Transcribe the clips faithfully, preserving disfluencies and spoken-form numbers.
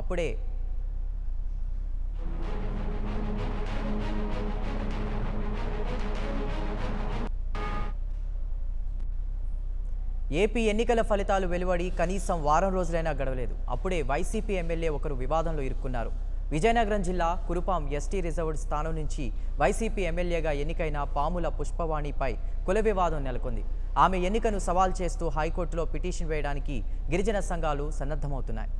అప్పుడే ఏపీ ఎన్నికల ఫలితాలు వెలువడి కనీసం వారం రోజులైనా గడవలేదు. అప్పుడే వైసీపీ ఎమ్మెల్యే ఒకరు వివాదంలో ఇరుక్కున్నారు. విజయనగరం జిల్లా కురుపాం ఎస్టీ రిజర్వ్డ్ స్థానం నుంచి వైసీపీ ఎమ్మెల్యేగా ఎన్నికైన పాముల పుష్పవాణిపై కుల వివాదం నెలకొంది. ఆమె ఎన్నికను సవాల్ చేస్తూ హైకోర్టులో పిటిషన్ వేయడానికి గిరిజన సంఘాలు సన్నద్ధమవుతున్నాయి.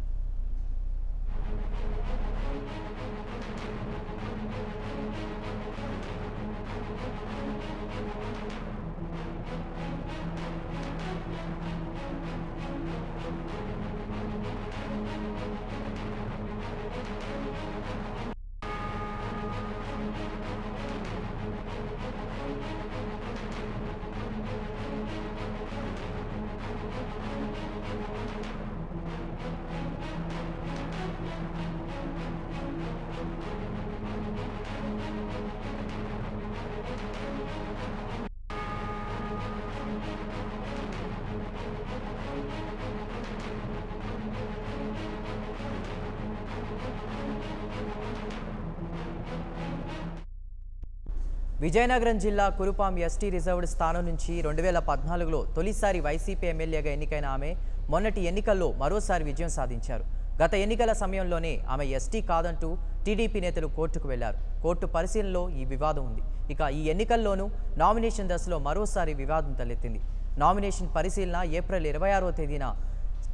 విజయనగరం జిల్లా కురుపాం ఎస్టీ రిజర్వ్డ్ స్థానం నుంచి రెండు వేల పద్నాలుగులో తొలిసారి వైసీపీ ఎమ్మెల్యేగా ఎన్నికైన ఆమె మొన్నటి ఎన్నికల్లో మరోసారి విజయం సాధించారు. గత ఎన్నికల సమయంలోనే ఆమె ఎస్టీ కాదంటూ టీడీపీ నేతలు కోర్టుకు వెళ్లారు. కోర్టు పరిశీలనలో ఈ వివాదం ఉంది. ఇక ఈ ఎన్నికల్లోనూ నామినేషన్ దశలో మరోసారి వివాదం తలెత్తింది. నామినేషన్ పరిశీలన ఏప్రిల్ ఇరవై ఆరో తేదీన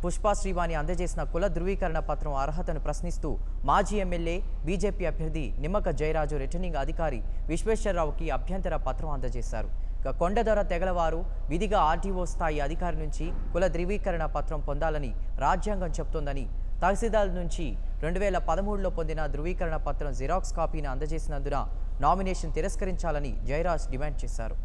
పుష్పా శ్రీవాణి అందజేసిన కుల ధృవీకరణ పత్రం అర్హతను ప్రశ్నిస్తూ మాజీ ఎమ్మెల్యే బీజేపీ అభ్యర్థి నిమ్మక జయరాజు రిటర్నింగ్ అధికారి విశ్వేశ్వరరావుకి అభ్యంతర పత్రం అందజేశారు. ఇక కొండదొర తెగలవారు విధిగా ఆర్టీఓ స్థాయి అధికారి నుంచి కుల ధృవీకరణ పత్రం పొందాలని రాజ్యాంగం చెబుతోందని, తహసీల్దార్ నుంచి రెండు వేల పదమూడులో పొందిన ధృవీకరణ పత్రం జిరాక్స్ కాపీని అందజేసినందున నామినేషన్ తిరస్కరించాలని జయరాజ్ డిమాండ్ చేశారు.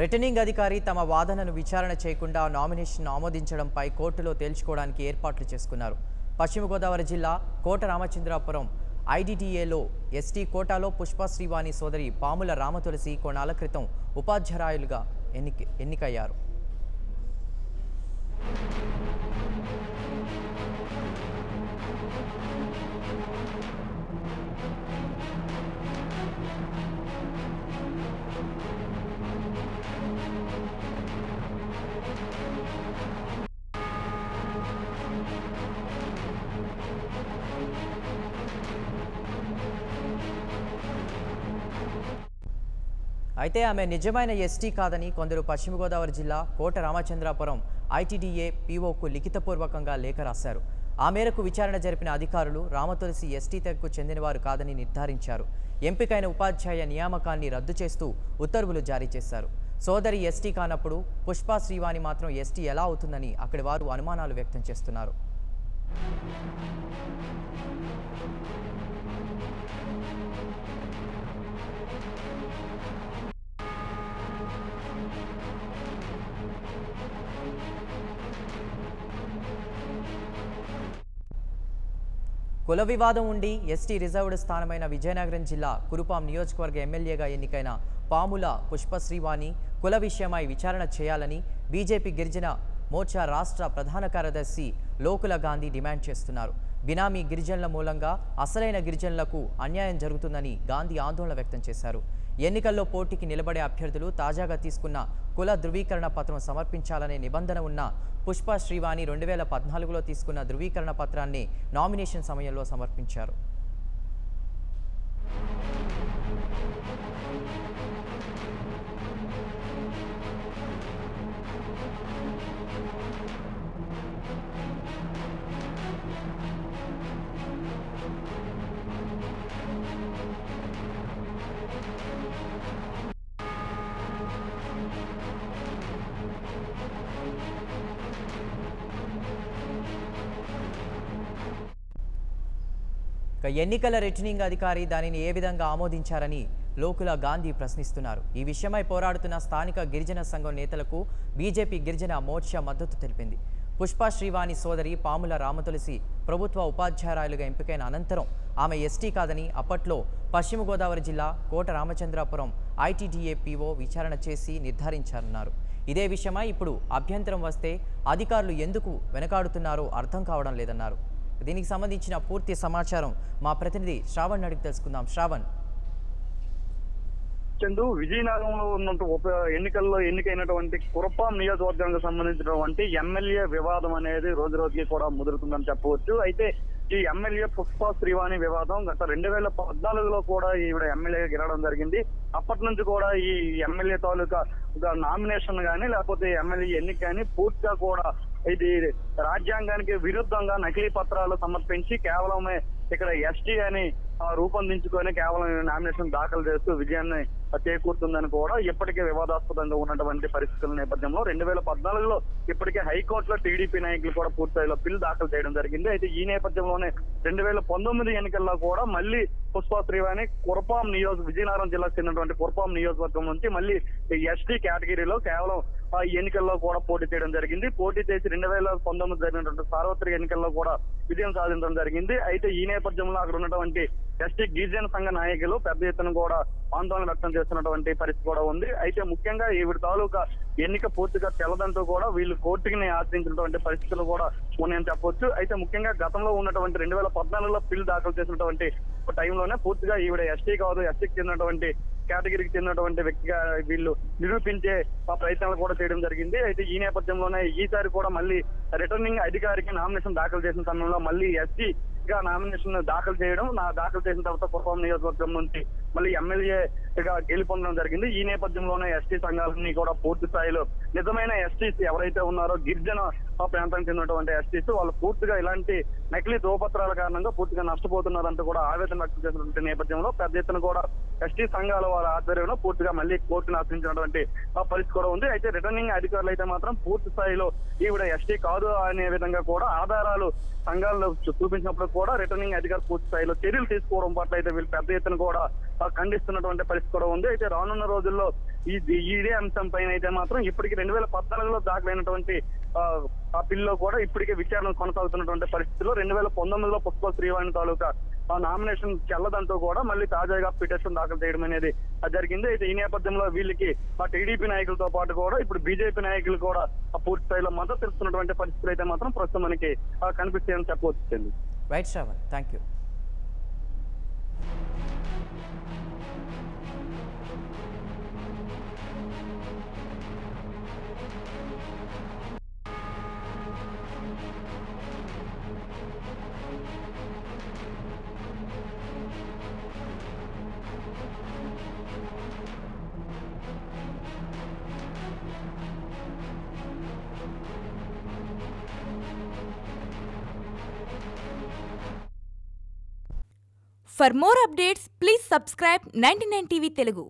రిటర్నింగ్ అధికారి తమ వాదనను విచారణ చేయకుండా నామినేషన్ ఆమోదించడంపై కోర్టులో తేల్చుకోవడానికి ఏర్పాట్లు చేసుకున్నారు. పశ్చిమగోదావరి జిల్లా కోట Ramachandrapuram I D D A లో ఎస్టీ కోటాలో పుష్పా శ్రీవాణి సోదరి పాముల రామతులసి కొన్నాళ్ల క్రితం ఉపాధ్యాయులుగా ఎన్నిక ఎన్నికయ్యారు. అయితే ఆమె నిజమైన ఎస్టీ కాదని కొందరు పశ్చిమగోదావరి జిల్లా కోట Ramachandrapuram I T D A P ఓ కు లిఖితపూర్వకంగా లేఖ రాశారు. ఆ మేరకు విచారణ జరిపిన అధికారులు రామతులసి ఎస్టీ తెగకు చెందినవారు కాదని నిర్ధారించారు. ఎంపికైన ఉపాధ్యాయ నియామకాన్ని రద్దు చేస్తూ ఉత్తర్వులు జారీ చేశారు. సోదరి ఎస్టీ కానప్పుడు పుష్పా శ్రీవాణి మాత్రం ఎస్టీ ఎలా అవుతుందని అక్కడి వారు అనుమానాలు వ్యక్తం చేస్తున్నారు. కుల వివాదం ఉండి ఎస్టీ రిజర్వ్డ్ స్థానమైన విజయనగరం జిల్లా కురుపాం నియోజకవర్గ ఎమ్మెల్యేగా ఎన్నికైన పాముల పుష్పశ్రీవాణి కుల విషయమై విచారణ చేయాలని బీజేపీ గిరిజన మోర్చా రాష్ట్ర ప్రధాన కార్యదర్శి లోకుల గాంధీ డిమాండ్ చేస్తున్నారు. బినామీ గిరిజనుల మూలంగా అసలైన గిరిజనులకు అన్యాయం జరుగుతుందని గాంధీ ఆందోళన వ్యక్తం చేశారు. ఎన్నికల్లో పోటీకి నిలబడే అభ్యర్థులు తాజాగా తీసుకున్న కుల ధృవీకరణ పత్రం సమర్పించాలనే నిబంధన ఉన్న పుష్పా శ్రీవాణి రెండు వేల పద్నాలుగులో తీసుకున్న ధృవీకరణ పత్రాన్ని నామినేషన్ సమయంలో సమర్పించారు. ఎన్నికల రిటర్నింగ్ అధికారి దానిని ఏ విధంగా ఆమోదించారని Lokula Gandhi Prasnistunaru. Ee vishayamai poraadutuna sthanika Girijana Sangham netalaku B J P Girijana Mocha Maddatu telipindi. Pushpa Srivani Sodari Pamula Ramatulasi Prabhutva Upadhyayaraluga empikaina Anantaram Ame S T Kadani Apatlo Pashimugodavari Jilla Kota Ramachandrapuram I T D A P O vicharana chesi nirdharincharannaru. Ide vishayamai ippudu abhyantaram vaste adhikarulu enduku venakadutunnaro artham kavadam ledannaru. దీనికి సంబంధించిన పూర్తి సమాచారం మా ప్రతినిధి శ్రావణ్ అడిగి తెలుసుకుందాం. శ్రావణ్ చందు, విజయనగరంలో ఉన్నట్టు ఉప ఎన్నికల్లో ఎన్నికైనటువంటి కురపాం నియోజకవర్గానికి సంబంధించినటువంటి ఎమ్మెల్యే వివాదం అనేది రోజు రోజుకి కూడా ముదురుతుందని చెప్పవచ్చు. అయితే ఈ ఎమ్మెల్యే పుష్పా శ్రీవాణి వివాదం గత రెండు వేల పద్నాలుగులో కూడా ఈవిడ ఎమ్మెల్యేగా గెలవడం జరిగింది. అప్పటి నుంచి కూడా ఈ ఎమ్మెల్యే తాలూకా నామినేషన్ కానీ లేకపోతే ఎమ్మెల్యే ఎన్నిక కానీ పూర్తిగా కూడా ఇది రాజ్యాంగానికి విరుద్ధంగా నకిలీ పత్రాలు సమర్పించి కేవలమే ఇక్కడ ఎస్టీ అని రూపొందించుకొని కేవలం నామినేషన్ దాఖలు చేస్తూ విజయాన్ని చేకూరుతుందని కూడా ఇప్పటికే వివాదాస్పదంగా ఉన్నటువంటి పరిస్థితుల నేపథ్యంలో రెండు వేల పద్నాలుగులో ఇప్పటికే హైకోర్టులో టీడీపీ నాయకులు కూడా పూర్తిస్థాయిలో బిల్లు దాఖలు చేయడం జరిగింది. అయితే ఈ నేపథ్యంలోనే రెండు వేల పంతొమ్మిది ఎన్నికల్లో కూడా మళ్ళీ పుష్పా శ్రీవాణి కురపాం నియోజ విజయనగరం జిల్లాకు చెందినటువంటి కురపాం నియోజకవర్గం నుంచి మళ్ళీ ఎస్టీ కేటగిరీలో కేవలం ఈ ఎన్నికల్లో కూడా పోటీ చేయడం జరిగింది. పోటీ చేసి రెండు వేల పంతొమ్మిది జరిగినటువంటి సార్వత్రిక ఎన్నికల్లో కూడా విజయం సాధించడం జరిగింది. అయితే ఈ నేపథ్యంలో అక్కడ ఉన్నటువంటి ఎస్టీ గిరిజన సంఘ నాయకులు పెద్ద ఎత్తున కూడా ఆందోళన వ్యక్తం చేస్తున్నటువంటి పరిస్థితి కూడా ఉంది. అయితే ముఖ్యంగా ఈవిడ తాలూకా ఎన్నిక పూర్తిగా తెలదంటూ కూడా వీళ్ళు కోర్టుని ఆశ్రయించినటువంటి పరిస్థితులు కూడా ఉన్నాయని చెప్పవచ్చు. అయితే ముఖ్యంగా గతంలో ఉన్నటువంటి రెండు వేల పద్నాలుగులో బిల్లు దాఖలు చేసినటువంటి టైంలోనే పూర్తిగా ఈవిడ ఎస్టీ కాదు, ఎస్టీకి చెందినటువంటి కేటగిరీకి చెందినటువంటి వ్యక్తిగా వీళ్ళు నిరూపించే ప్రయత్నాలు కూడా చేయడం జరిగింది. అయితే ఈ నేపథ్యంలోనే ఈసారి కూడా మళ్ళీ రిటర్నింగ్ అధికారికి నామినేషన్ దాఖలు చేసిన సమయంలో మళ్ళీ ఎస్టీ గా నామినేషన్ దాఖలు చేయడం నా దాఖలు చేసిన తర్వాత కురపాం నియోజకవర్గం నుంచి మళ్ళీ ఎమ్మెల్యేగా గెలుపొందడం జరిగింది. ఈ నేపథ్యంలోనే ఎస్టీ సంఘాలన్నీ కూడా పూర్తి స్థాయిలో నిజమైన ఎస్టీస్ ఎవరైతే ఉన్నారో గిరిజన ప్రాంతానికి చెందినటువంటి ఎస్టీస్ వాళ్ళు పూర్తిగా ఇలాంటి నకిలీ ధృవపత్రాల కారణంగా పూర్తిగా నష్టపోతున్నారంటూ కూడా ఆవేదన వ్యక్తం చేసినటువంటి నేపథ్యంలో పెద్ద ఎత్తున కూడా ఎస్టీ సంఘాల వారి ఆధ్వర్యంలో పూర్తిగా మళ్ళీ కోర్టును ఆశ్రయించినటువంటి పరిస్థితి కూడా ఉంది. అయితే రిటర్నింగ్ అధికారులు అయితే మాత్రం పూర్తి స్థాయిలో ఈవిడ ఎస్టీ కాదు అనే విధంగా కూడా ఆధారాలు సంఘాల్లో చూపించినప్పుడు కూడా రిటర్నింగ్ అధికారులు పూర్తి స్థాయిలో చర్యలు తీసుకోవడం పట్ల అయితే వీళ్ళు పెద్ద ఎత్తున కూడా ఖండిస్తున్నటువంటి పరిస్థితి కూడా ఉంది. అయితే రానున్న రోజుల్లో ఇది ఇదే అంశం పైన అయితే మాత్రం ఇప్పటికీ రెండు వేల పద్నాలుగులో దాఖలైనటువంటి ఆ బిల్లులో కూడా ఇప్పటికే విచారణ కొనసాగుతున్నటువంటి పరిస్థితుల్లో రెండు వేల పంతొమ్మిదిలో పుష్పా శ్రీవాణి తాలూకా నామినేషన్ చెల్లదంటూ కూడా మళ్ళీ తాజాగా పిటిషన్ దాఖలు చేయడం అనేది జరిగింది. అయితే ఈ నేపథ్యంలో వీళ్ళకి ఆ టీడీపీ నాయకులతో పాటు కూడా ఇప్పుడు బీజేపీ నాయకులు కూడా పూర్తి స్థాయిలో మద్దతు తెలుస్తున్నటువంటి పరిస్థితులు అయితే మాత్రం ప్రస్తుతం మనకి కనిపిస్తాయని చెప్పవచ్చు. Right Shravan, thank you. For more updates, please subscribe ninety-nine T V Telugu.